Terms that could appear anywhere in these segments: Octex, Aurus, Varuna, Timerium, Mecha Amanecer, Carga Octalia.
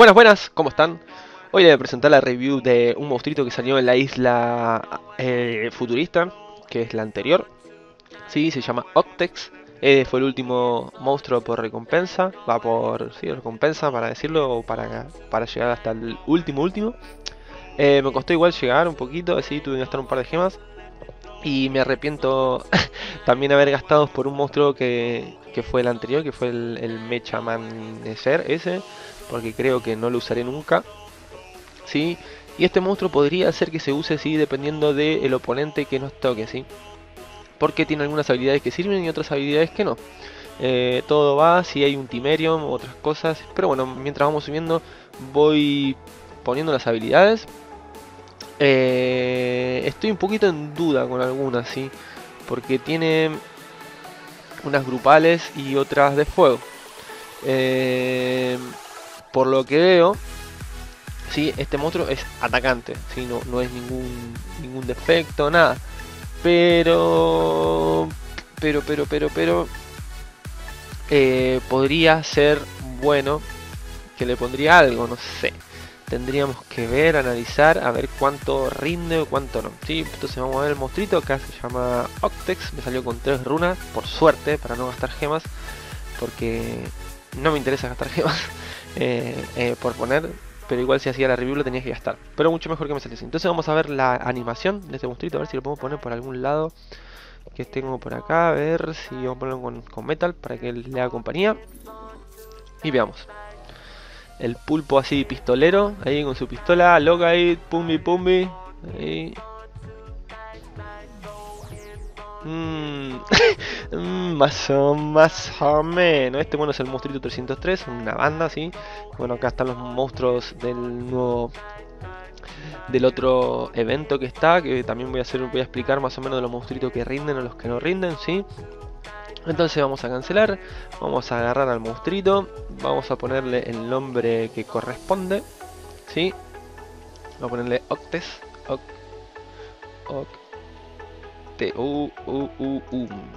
Buenas, buenas, ¿cómo están? Hoy les voy a presentar la review de un monstruito que salió en la isla futurista, que es la anterior. Sí, se llama Octex. Fue el último monstruo por recompensa. Va por, sí, recompensa para decirlo, o para llegar hasta el último. Me costó igual llegar un poquito, así tuve que gastar un par de gemas. Y me arrepiento también haber gastado por un monstruo que fue el anterior, que fue el Mecha Amanecer ese, porque creo que no lo usaré nunca, ¿sí? Y este monstruo podría hacer que se use, sí, dependiendo del oponente que nos toque, ¿sí? Porque tiene algunas habilidades que sirven y otras habilidades que no. Todo va, si hay un Timerium, otras cosas, pero bueno, mientras vamos subiendo voy poniendo las habilidades. Estoy un poquito en duda con algunas, ¿sí? Porque tiene unas grupales y otras de fuego. Por lo que veo, ¿sí? Este monstruo es atacante, ¿sí? No es ningún defecto, nada. Pero podría ser bueno que le pondría algo, no sé. Tendríamos que ver, analizar, a ver cuánto rinde o cuánto no, ¿sí? Entonces vamos a ver el monstruito. Acá se llama Octex, me salió con 3 runas, por suerte, para no gastar gemas, porque no me interesa gastar gemas por poner, pero igual si hacía la review lo tenía que gastar, pero mucho mejor que me saliese. Entonces vamos a ver la animación de este monstruito, a ver si lo puedo poner por algún lado, que tengo por acá, a ver si vamos a ponerlo con metal para que él le haga compañía, y veamos. El pulpo así pistolero, ahí con su pistola, loca ahí, pumbi. Ahí. Más o menos. Este bueno es el monstruito 303, una banda así. Bueno, acá están los monstruos del otro evento que está, que también voy a explicar más o menos de los monstruitos que rinden o los que no rinden, ¿sí? Entonces vamos a cancelar, vamos a agarrar al monstruito, vamos a ponerle el nombre que corresponde, ¿sí? Vamos a ponerle Octes,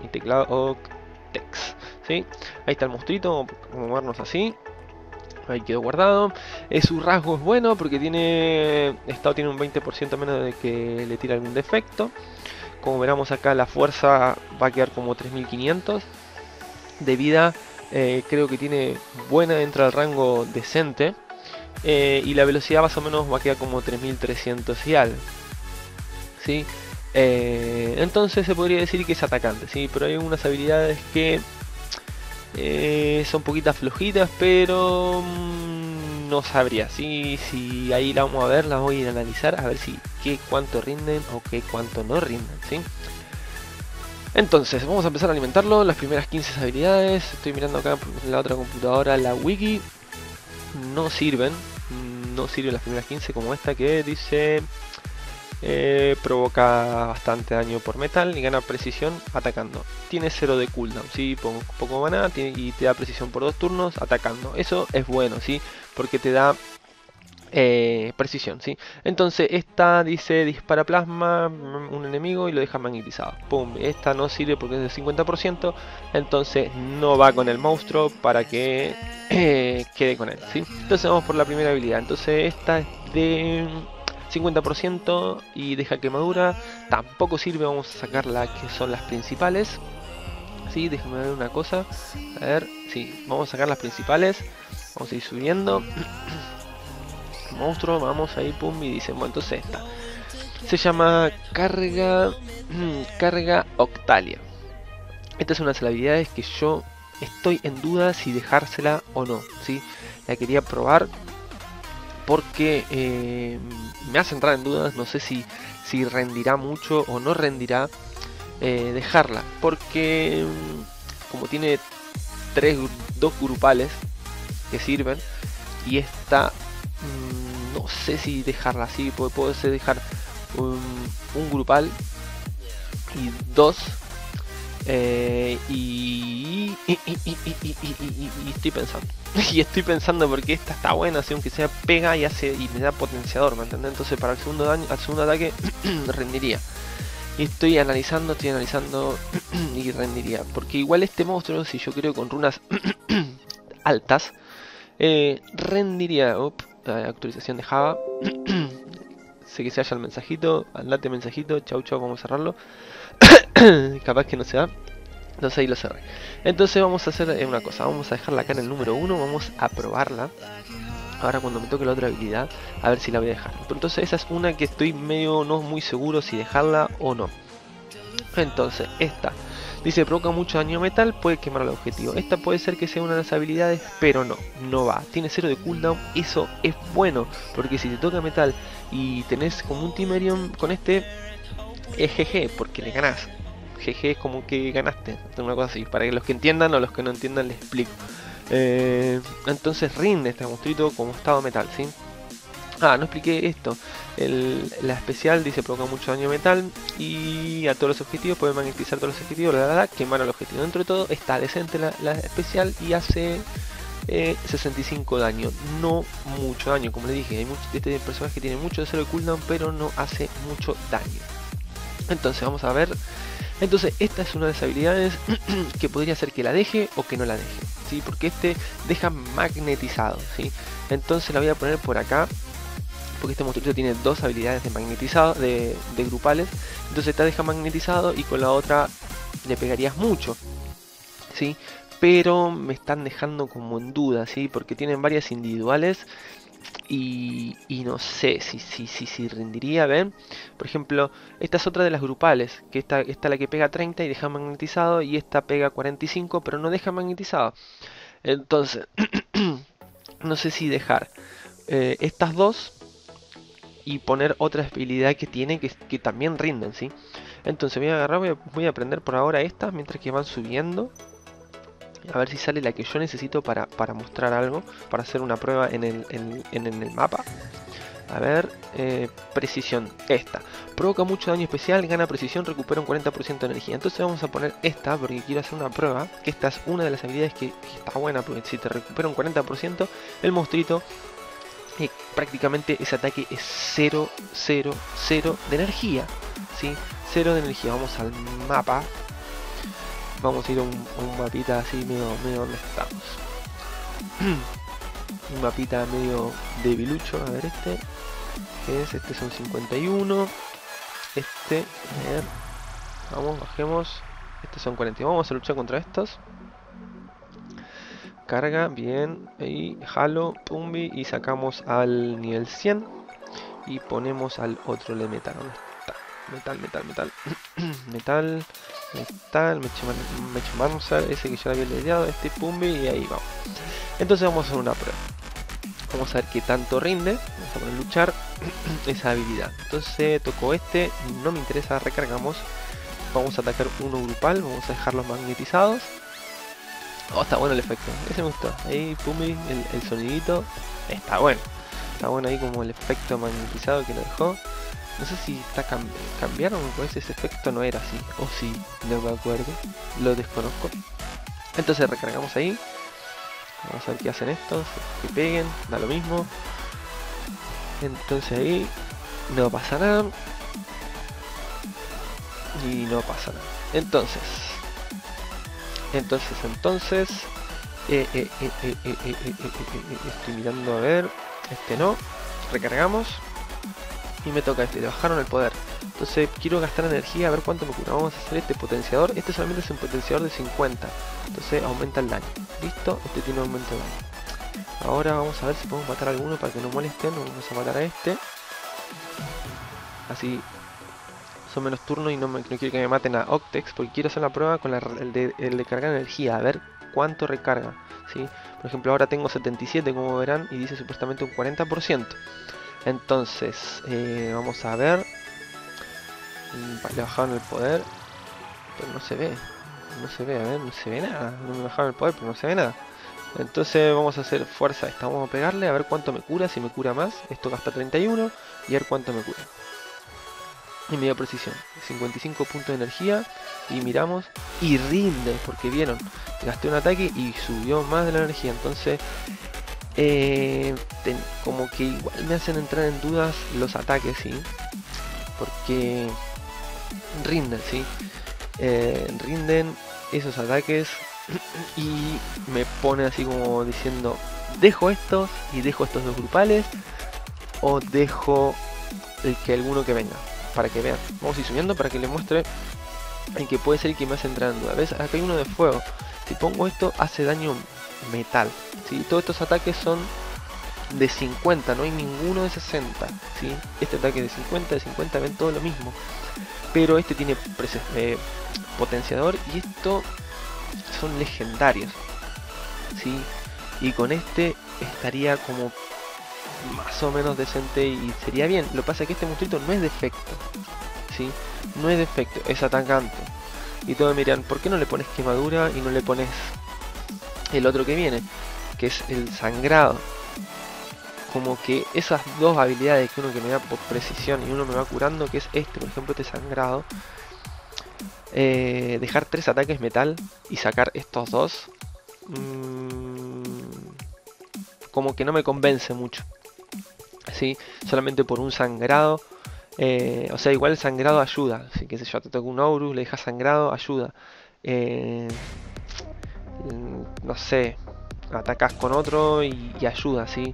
y teclado Octex, ¿sí? Ahí está el monstruito, vamos a movernos así, ahí quedó guardado. Su rasgo es bueno porque tiene un 20% menos de que le tira algún defecto. Como veramos acá, la fuerza va a quedar como 3500 de vida. Creo que tiene buena, entra al rango decente. Y la velocidad más o menos va a quedar como 3300 y algo, ¿sí? Entonces se podría decir que es atacante, ¿sí? Pero hay unas habilidades que son poquitas flojitas, pero no sabría, ¿sí? Si ahí la vamos a ver, las voy a ir a analizar, a ver si cuánto rinden o cuánto no rinden, ¿sí? Entonces vamos a empezar a alimentarlo, las primeras 15 habilidades. Estoy mirando acá en la otra computadora la wiki, no sirven las primeras 15, como esta que dice provoca bastante daño por metal y gana precisión atacando. Tiene 0 de cooldown, ¿sí? Poco maná y te da precisión por 2 turnos atacando. Eso es bueno, ¿sí? Porque te da precisión, ¿sí? Entonces esta dice dispara plasma un enemigo y lo deja magnetizado. ¡Pum! Esta no sirve porque es del 50%, entonces no va con el monstruo para que quede con él, ¿sí? Entonces vamos por la primera habilidad. Entonces esta es de 50% y deja quemadura, tampoco sirve. Vamos a sacar las que son las principales, ¿sí? Déjame ver una cosa, a ver, sí, vamos a sacar las principales, vamos a ir subiendo, monstruo, vamos ahí, pum, y dicen, bueno, entonces esta se llama Carga Octalia. Esta es una de las habilidades que yo estoy en duda si dejársela o no, ¿sí? La quería probar porque me hace entrar en dudas, no sé si rendirá mucho o no rendirá dejarla, porque como tiene dos grupales que sirven y esta no sé si dejarla así, porque puedo dejar un grupal y dos y estoy pensando porque esta está buena, así aunque sea pega y hace y me da potenciador, ¿me entendés? Entonces para el segundo daño, al segundo ataque rendiría. Y estoy analizando y rendiría, porque igual este monstruo, si yo creo con runas altas, Rendiría. Actualización de Java. Sé que se halla el mensajito. Andate mensajito. Chau chau. Vamos a cerrarlo. Capaz que no se da. Entonces ahí lo cerré. Entonces vamos a hacer una cosa. Vamos a dejarla acá en el número 1. Vamos a probarla. Ahora cuando me toque la otra habilidad, a ver si la voy a dejar. Entonces esa es una que estoy medio no muy seguro si dejarla o no. Entonces esta dice provoca mucho daño metal, puede quemar al objetivo. Esta puede ser que sea una de las habilidades, pero no va. Tiene 0 de cooldown, eso es bueno. Porque si te toca metal y tenés como un Timerium con este, es GG, porque le ganás. GG es como que ganaste, una cosa así. Para que los que entiendan o los que no entiendan les explico. Entonces rinde este monstruito como estado metal, ¿sí? Ah, no expliqué esto. La especial dice provoca mucho daño metal y a todos los objetivos, puede magnetizar todos los objetivos, quemar al objetivo. Dentro de todo está decente la especial y hace 65 daño, no mucho daño, como le dije. Este personaje tiene mucho de 0 de cooldown, pero no hace mucho daño. Entonces vamos a ver. Entonces esta es una de las habilidades que podría ser que la deje o que no la deje, ¿sí? Porque este deja magnetizado, ¿sí? Entonces la voy a poner por acá, porque este monstruo tiene dos habilidades de magnetizado, de grupales. Entonces esta deja magnetizado y con la otra le pegarías mucho, ¿sí? Pero me están dejando como en duda, ¿sí? Porque tienen varias individuales. Y no sé si rendiría. Ven, por ejemplo, esta es otra de las grupales, que esta la que pega 30 y deja magnetizado, y esta pega 45 pero no deja magnetizado. Entonces no sé si dejar estas dos y poner otra habilidad que tiene que también rinden, ¿sí? Entonces voy a agarrar, voy a prender por ahora estas mientras que van subiendo. A ver si sale la que yo necesito para mostrar algo, para hacer una prueba en el mapa. A ver, precisión, esta. Provoca mucho daño especial, gana precisión, recupera un 40% de energía. Entonces vamos a poner esta porque quiero hacer una prueba, que esta es una de las habilidades que está buena, porque si te recupera un 40%, el monstruito, prácticamente ese ataque es 0, 0, 0 de energía, ¿sí? 0 de energía. Vamos al mapa. Vamos a ir a un mapita así, medio donde estamos. Un mapita medio debilucho. A ver este. ¿Qué es? Este es un 51. Este. Vamos, bajemos. Estos son 40. Vamos a luchar contra estos. Carga, bien. Ahí, jalo, pumbi. Y sacamos al nivel 100. Y ponemos al otro de metal. ¿Dónde está? Metal. Metal, Mecha Amanecer, ese que ya había leído, este pumbi, y ahí vamos. Entonces vamos a hacer una prueba. Vamos a ver qué tanto rinde. Vamos a poner luchar esa habilidad. Entonces tocó este, no me interesa, recargamos. Vamos a atacar uno grupal, vamos a dejarlos magnetizados. Oh, está bueno el efecto, ese me gustó. Ahí pumbi, el sonidito, está bueno. Está bueno ahí como el efecto magnetizado que lo dejó. No sé si está cambiaron, pues ese efecto no era así, o sí, no me acuerdo, lo desconozco. Entonces recargamos ahí, vamos a ver qué hacen estos, que peguen, da lo mismo. Entonces ahí no pasa nada, y no pasa nada. Entonces, estoy mirando a ver, este no, recargamos. Y me toca este, le bajaron el poder. Entonces quiero gastar energía, a ver cuánto me cura. Vamos a hacer este potenciador. Este solamente es un potenciador de 50. Entonces aumenta el daño. Listo, este tiene aumento de daño. Ahora vamos a ver si podemos matar a alguno para que no molesten. Vamos a matar a este. Así son menos turnos y no quiero que me maten a Octex. Porque quiero hacer la prueba con el de cargar energía. A ver cuánto recarga, ¿sí? Por ejemplo, ahora tengo 77 como verán. Y dice supuestamente un 40%. Entonces, vamos a ver. Le bajaron el poder. Pero no se ve. A ver, no se ve nada. No me bajaron el poder, pero no se ve nada. Entonces vamos a hacer fuerza esta. Vamos a pegarle, a ver cuánto me cura, si me cura más. Esto gasta 31. Y a ver cuánto me cura. Y me dio precisión. 55 puntos de energía. Y miramos. Y rinde. Porque vieron. Gasté un ataque y subió más de la energía. Entonces. Como que igual me hacen entrar en dudas los ataques, ¿sí? Porque rinden, ¿sí? Rinden esos ataques y me pone así como diciendo dejo estos y dejo estos dos grupales, o dejo el que alguno que venga, para que vean. Vamos a ir subiendo para que les muestre en que puede ser el que más entra en duda. ¿Ves? Acá hay uno de fuego. Si pongo esto, hace daño metal, ¿sí? Todos estos ataques son de 50, no hay ninguno de 60, ¿sí? Este ataque de 50, de 50 ven todo lo mismo, pero este tiene potenciador y esto son legendarios, ¿sí? Y con este estaría como más o menos decente y sería bien. Lo que pasa es que este monstruito no es defecto, ¿sí? No es defecto, es atacante. Y todos miran, ¿por qué no le pones quemadura y no le pones el otro que viene, que es el sangrado? Como que esas dos habilidades, que uno que me da por precisión y uno me va curando, que es este, por ejemplo, este sangrado, dejar 3 ataques metal y sacar estos dos, como que no me convence mucho, ¿sí? Solamente por un sangrado. O sea, igual el sangrado ayuda, ¿sí? Que sé yo, te toca un Aurus, le dejas sangrado, ayuda. No sé, atacas con otro y ayuda, ¿sí?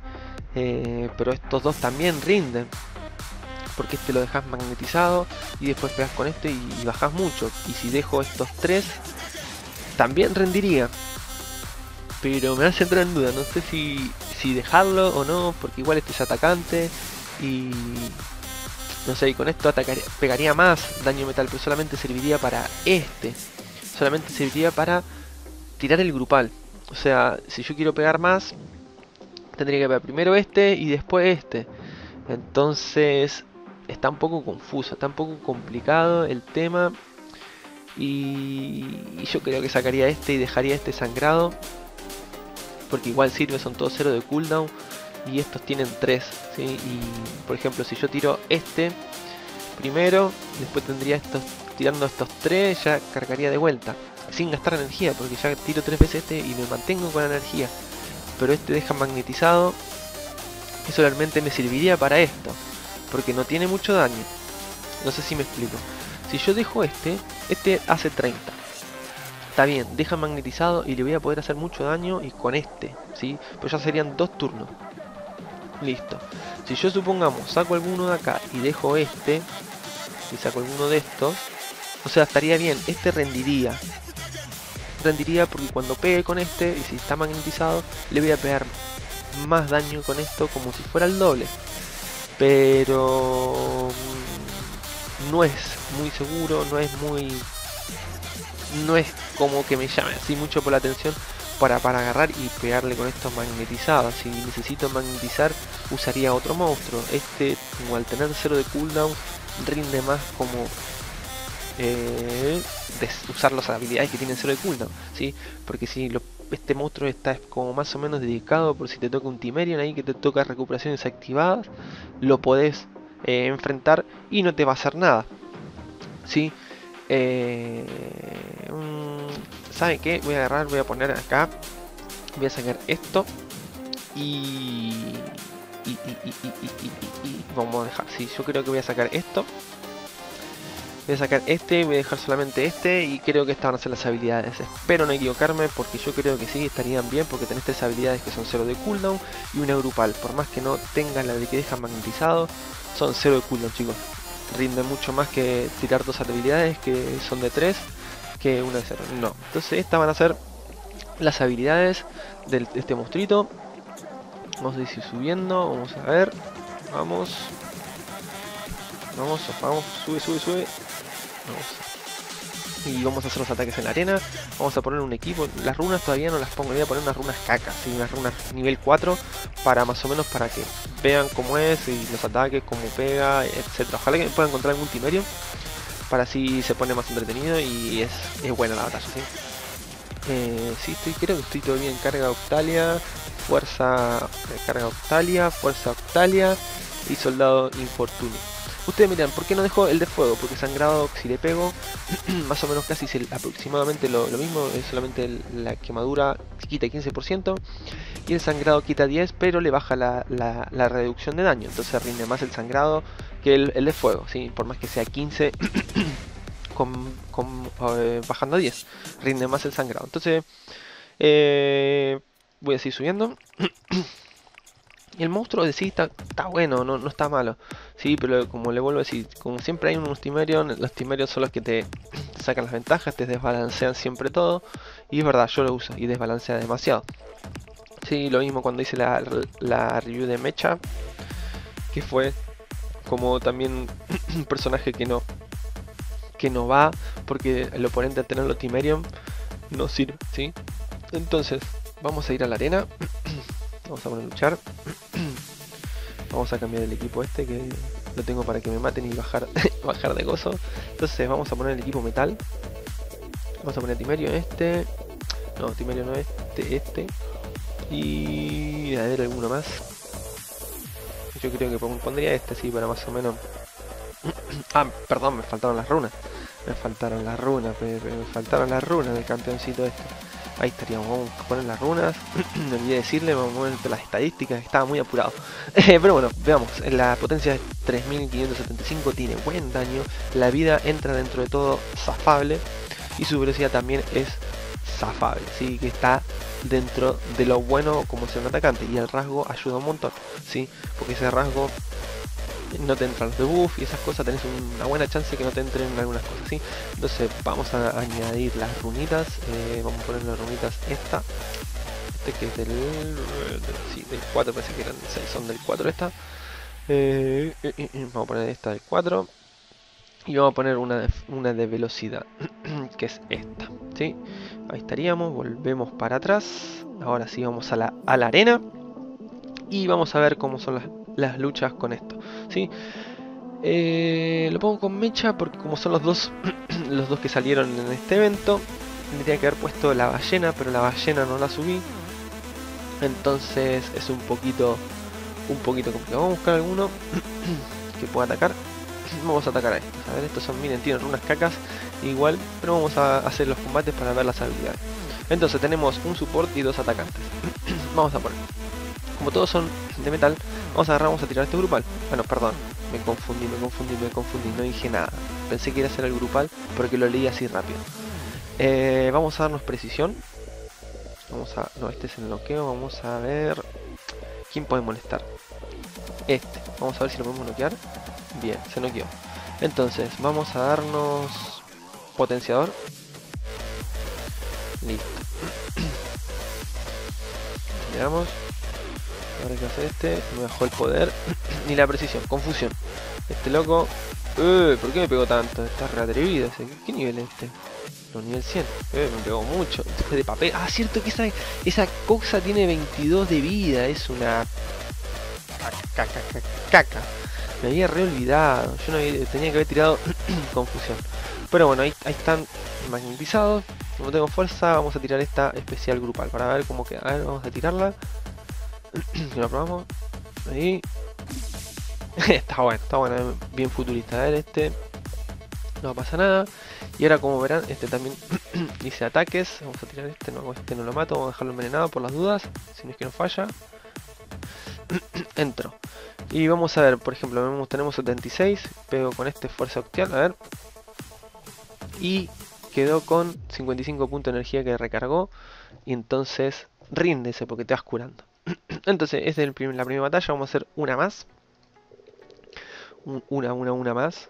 Pero estos dos también rinden, porque este lo dejas magnetizado y después pegas con este y bajas mucho. Y si dejo estos tres, también rendiría, pero me hace entrar en duda. No sé si dejarlo o no, porque igual este es atacante y no sé, y con esto pegaría más daño metal, pero solamente serviría para este, solamente serviría para tirar el grupal. O sea, si yo quiero pegar más, tendría que pegar primero este y después este. Entonces está un poco confuso, está un poco complicado el tema. Y yo creo que sacaría este y dejaría este sangrado, porque igual sirve, son todos 0 de cooldown y estos tienen 3, ¿sí? Y por ejemplo, si yo tiro este primero, después tendría estos, tirando estos 3 ya cargaría de vuelta sin gastar energía, porque ya tiro 3 veces este y me mantengo con energía. Pero este deja magnetizado y solamente me serviría para esto, porque no tiene mucho daño. No sé si me explico. Si yo dejo este hace 30, está bien, deja magnetizado y le voy a poder hacer mucho daño y con este, ¿sí? Pero ya serían 2 turnos. Listo. Si yo, supongamos, saco alguno de acá y dejo este, y saco alguno de estos, o sea, estaría bien, este rendiría porque cuando pegue con este, y si está magnetizado, le voy a pegar más daño con esto, como si fuera el doble. Pero no es muy seguro, no es como que me llame así mucho por la atención para agarrar y pegarle con estos magnetizados. Si necesito magnetizar, usaría otro monstruo. Este, como al tener 0 de cooldown, rinde más como de usar las habilidades que tienen 0 de cooldown, ¿sí? Porque si este monstruo está como más o menos dedicado, por si te toca un Timerium ahí que te toca recuperaciones activadas, lo podés enfrentar y no te va a hacer nada, ¿sí? ¿Saben qué? Voy a agarrar, voy a poner acá, voy a sacar esto y vamos a dejar, sí, yo creo que voy a sacar esto. Voy a sacar este, voy a dejar solamente este y creo que estas van a ser las habilidades. Espero no equivocarme, porque yo creo que sí, estarían bien, porque tenés 3 habilidades que son 0 de cooldown y una grupal. Por más que no tengan la de que dejan magnetizado, son 0 de cooldown, chicos. Rinde mucho más que tirar 2 habilidades que son de 3, que una de 0. No. Entonces estas van a ser las habilidades de este monstruito. Vamos a ir subiendo, vamos a ver. Vamos. Vamos, sube. Y vamos a hacer los ataques en la arena. Vamos a poner un equipo. Las runas todavía no las pongo, voy a poner unas runas cacas, ¿sí? Unas runas nivel 4, para más o menos para que vean cómo es y los ataques, cómo pega, etcétera. Ojalá que me pueda encontrar algún Timerium, para así se pone más entretenido y es buena la batalla, ¿sí? Sí, creo que estoy todavía en Carga Octalia, Fuerza Carga Octalia, Fuerza Octalia y Soldado Infortunio. Ustedes miran, ¿por qué no dejo el de fuego? Porque sangrado, si le pego, más o menos casi aproximadamente lo mismo, es solamente la quemadura quita 15% y el sangrado quita 10%, pero le baja la reducción de daño. Entonces rinde más el sangrado que el de fuego, ¿sí? Por más que sea 15% bajando a 10%, rinde más el sangrado. Entonces Voy a seguir subiendo. Y el monstruo de sí está bueno, no está malo. Sí, pero como le vuelvo a decir, como siempre hay unos Timerium, los Timerium son los que te sacan las ventajas, te desbalancean siempre todo. Y es verdad, yo lo uso y desbalancea demasiado. Sí, lo mismo cuando hice la review de Mecha, que fue como también un personaje que no va, porque el oponente al tenerlo Timerium no sirve, ¿sí? Entonces, vamos a ir a la arena. Vamos a poner a luchar. Vamos a cambiar el equipo este, que lo tengo para que me maten y bajar de gozo. Entonces vamos a poner el equipo metal. Vamos a poner Timerium este. No, Timerium no este, este. Y a ver alguno más. Yo creo que pondría este, sí, para más o menos. Ah, perdón, me faltaron las runas. Me faltaron las runas del campeoncito este. Ahí estaríamos, vamos a poner las runas. Me olvidé decirle, vamos a poner las estadísticas, estaba muy apurado. Pero bueno, veamos, la potencia es 3575, tiene buen daño. La vida entra dentro de todo zafable. Y su velocidad también es zafable, ¿sí? Que está dentro de lo bueno como ser un atacante. Y el rasgo ayuda un montón, ¿sí? Porque ese rasgo no te entran los debuffs y esas cosas, tenés una buena chance que no te entren algunas cosas, ¿sí? Entonces vamos a añadir las runitas, vamos a poner las runitas esta, este que es del 4, parece que eran 6, son del 4 esta, vamos a poner esta del 4 y vamos a poner una de velocidad, que es esta, ¿sí? Ahí estaríamos, volvemos para atrás, ahora sí vamos a la arena y vamos a ver cómo son las luchas con esto, ¿sí? Lo pongo con Mecha porque como son los dos los dos que salieron en este evento, tendría que haber puesto la ballena, pero la ballena no la subí, entonces es un poquito complicado. Vamos a buscar alguno que pueda atacar. Vamos a atacar a estos, a ver, estos son, miren, tienen unas cacas igual, pero vamos a hacer los combates para ver las habilidades. Entonces tenemos un support y dos atacantes. Vamos a poner, como todos son de metal, vamos a tirar este grupal. Bueno, perdón, me confundí, no dije nada. Pensé que iba a hacer el grupal porque lo leí así rápido. Vamos a darnos precisión. No, este es el bloqueo, vamos a ver. ¿Quién puede molestar? Este, vamos a ver si lo podemos bloquear. Bien, se noqueó. Entonces, vamos a darnos potenciador. Listo. Veamos. Ahora que hace este, me bajó el poder ni la precisión, confusión. Este loco, ¿por qué me pegó tanto? Está re atrevido ese. ¿Qué nivel es este? No, nivel 100, me pegó mucho. Fue de papel. Ah, cierto que esa cosa tiene 22 de vida. Es una caca. Me había re olvidado. Yo tenía que haber tirado confusión. Pero bueno, ahí están magnetizados. Como tengo fuerza, vamos a tirar esta especial grupal para ver cómo queda. A ver, vamos a tirarla. Que lo probamos ahí. está bueno, bien futurista. A ver, este no pasa nada. Y ahora, como verán, este también dice ataques. Vamos a tirar este, no, este no lo mato, vamos a dejarlo envenenado por las dudas, si no es que no falla. Entro y vamos a ver, por ejemplo, tenemos 76, pego con este fuerza octial, a ver, y quedó con 55 puntos de energía que recargó, y entonces ríndese porque te vas curando. Entonces, esta es la primera batalla. Vamos a hacer una más. Una más.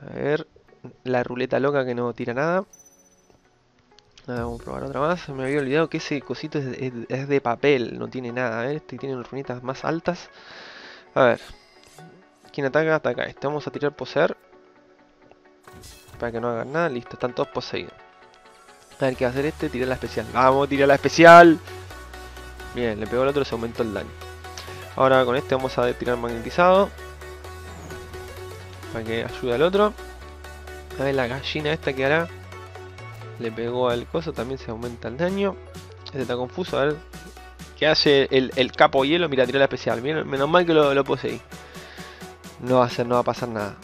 A ver. La ruleta loca que no tira nada. Vamos a probar otra más. Me había olvidado que ese cosito es de papel. No tiene nada. A ver, este tiene runitas más altas. A ver. ¿Quién ataca? Ataca este. Vamos a tirar poseer. Para que no hagan nada. Listo, están todos poseídos. A ver qué va a hacer este. Tirar la especial. ¡Vamos, tirar la especial! Bien, le pegó al otro, se aumentó el daño. Ahora con este vamos a tirar magnetizado. Para que ayude al otro. A ver la gallina esta que hará. Le pegó al coso, también se aumenta el daño. Este está confuso, a ver. ¿Qué hace el capo hielo? Mira, tiró la especial. Mira, menos mal que lo poseí. No va a pasar nada.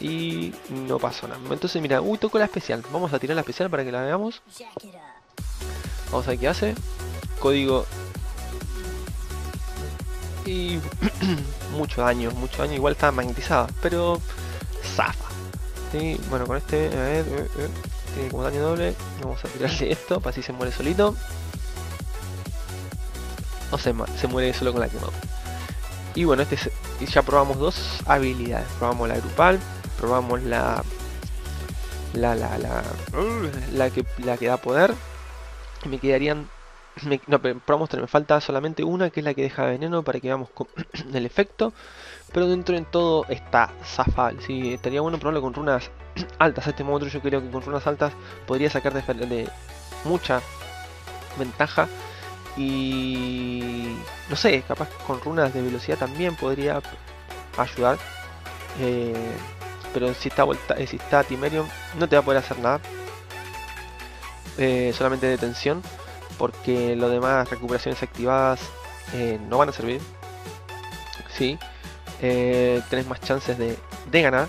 Y no pasó nada. Entonces mira, tocó la especial. Vamos a tirar la especial para que la veamos. Vamos a ver qué hace. Código y mucho daño, igual está magnetizada, pero zafa. ¿Sí? Bueno, con este, a ver, tiene como daño doble, vamos a tirarle esto para así se muere solito. o se muere solo con la quemada. Y bueno, ya probamos dos habilidades. Probamos la grupal, probamos la que da poder. Me quedarían... no, pero probamos tres. Me falta solamente una, que es la que deja veneno, para que veamos el efecto. Pero dentro de todo está zafable, ¿sí? Estaría bueno probarlo con runas altas. Este monstruo yo creo que con runas altas podría sacar de mucha ventaja. Y no sé, capaz con runas de velocidad también podría ayudar. Pero si está Timerium no te va a poder hacer nada, solamente detención, porque lo demás, recuperaciones activadas, no van a servir. Sí, tenés más chances de ganar.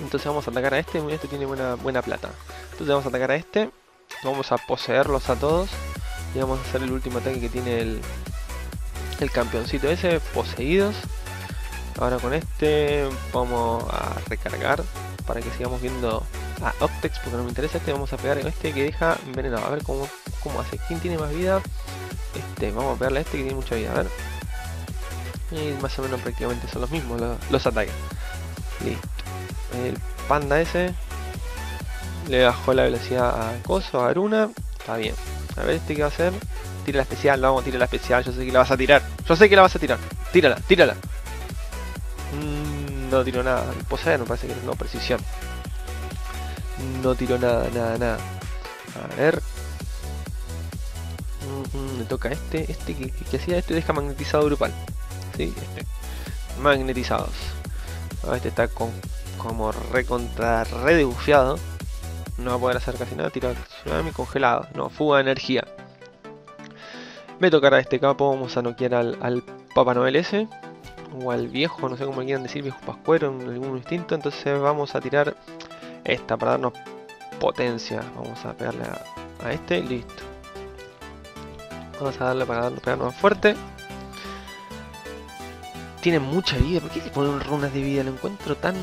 Entonces vamos a atacar a este. Este tiene buena plata. Entonces vamos a atacar a este. Vamos a poseerlos a todos. Y vamos a hacer el último ataque que tiene el campeoncito ese. Poseídos. Ahora con este vamos a recargar, para que sigamos viendo a Octex, porque no me interesa este. Vamos a pegar a este que deja envenenado. A ver cómo hace. ¿Quién tiene más vida? Este, vamos a pegarle a este que tiene mucha vida. A ver. Y más o menos prácticamente son los mismos los ataques. Listo. El panda ese le bajó la velocidad a Coso, a Aruna. Está bien. A ver este que va a hacer. Tira la especial, vamos, tira la especial. Yo sé que la vas a tirar. Yo sé que la vas a tirar. Tírala, tírala. No tiró nada. El poseer me parece que no, precisión. No tiró nada, nada, nada. A ver. Le toca a este. Este que hacía esto y deja magnetizado grupal. Sí, este. Magnetizados. Ah, este está como re debufiado. No va a poder hacer casi nada. Tira tsunami congelado. No, fuga de energía. Me tocará este capo. Vamos a noquear al Papá Noel ese. O al viejo, no sé cómo le quieran decir, viejo pascuero en algún instinto. Entonces vamos a tirar esta para darnos potencia. Vamos a pegarle a este. Listo. Vamos a darle para pegarnos más fuerte. Tiene mucha vida. ¿Por qué le ponen runas de vida? Lo encuentro tan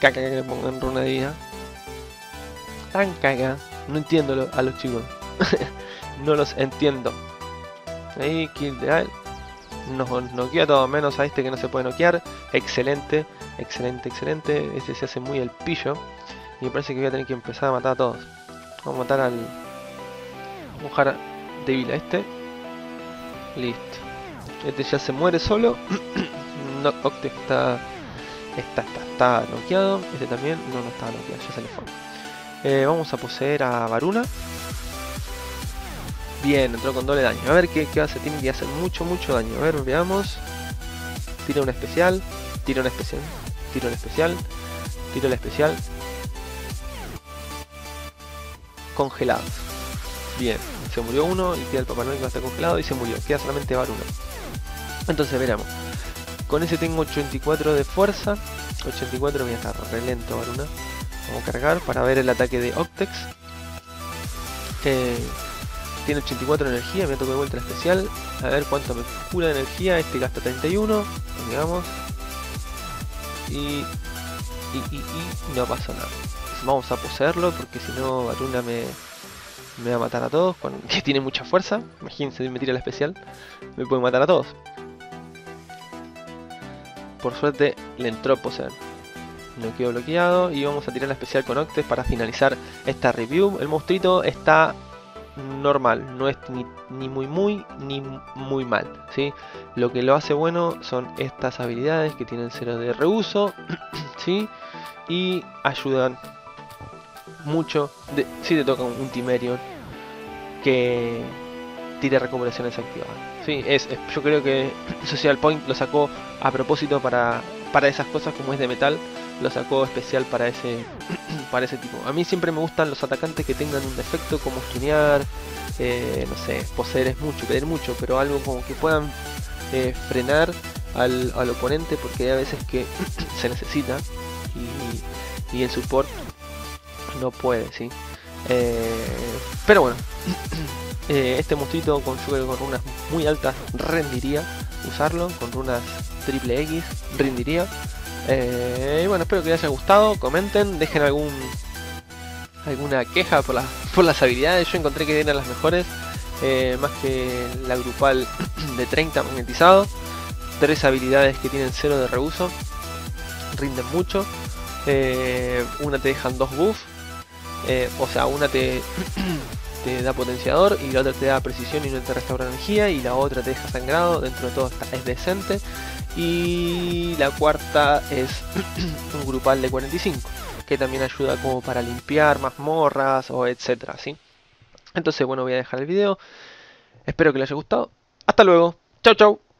caca que le pongan runas de vida. Tan caca. No entiendo a los chicos. No los entiendo. Ahí, kill de al. Nos noquea todo, menos a este que no se puede noquear. Excelente, excelente, excelente. Este se hace muy el pillo. Y me parece que voy a tener que empezar a matar a todos. Vamos a matar al... Vamos a dejar débil a este. Listo. Este ya se muere solo. No, Octex está noqueado. Este también no está noqueado, ya se le fue. Vamos a poseer a Varuna. Bien, entró con doble daño. A ver qué hace. Tiene que hacer mucho, mucho daño. A ver, veamos. Tira una especial. Tira una especial. Tira una especial. Tira la especial. Congelados. Bien, se murió uno. Y queda el Papá Noel que va a estar congelado. Y se murió. Queda solamente Varuna. Entonces, veremos. Con ese tengo 84 de fuerza. 84, voy a estar re lento, Varuna. Vamos a cargar para ver el ataque de Octex. Tiene 84 de energía, me toca de vuelta la especial. A ver cuánto me cura de energía. Este gasta 31, digamos. Y no pasó nada. Vamos a poseerlo, porque si no Varuna me va a matar a todos. Que tiene mucha fuerza. Imagínense si me tira la especial. Me puede matar a todos. Por suerte le entró a poseer. No quedó bloqueado. Y vamos a tirar la especial con Octex para finalizar esta review. El monstruito está... normal, no es ni muy ni muy mal, ¿sí? Lo que lo hace bueno son estas habilidades que tienen 0 de reuso, ¿sí? Y ayudan mucho si te toca un Timerium que tire recuperaciones activadas, ¿sí? Yo creo que Social Point lo sacó a propósito para esas cosas, como es de metal, lo sacó especial para ese tipo. A mí siempre me gustan los atacantes que tengan un defecto como stunear, no sé, poseer es mucho, pedir mucho, pero algo como que puedan frenar al oponente, porque hay veces que se necesita y el support no puede, ¿sí? Pero bueno, este monstruito con runas muy altas rendiría usarlo, con runas triple X rendiría. Bueno, espero que les haya gustado. Comenten, dejen alguna queja por las habilidades. Yo encontré que eran las mejores. más que la grupal de 30 magnetizado. 3 habilidades que tienen 0 de reuso, rinden mucho. Una te dejan 2 buffs, o sea, una te da potenciador y la otra te da precisión y no te restaura energía, y la otra te deja sangrado. Dentro de todo es decente. Y la cuarta es un grupal de 45 que también ayuda como para limpiar mazmorras o etcétera, ¿sí? Entonces bueno, voy a dejar el video, espero que les haya gustado, hasta luego, chau chau.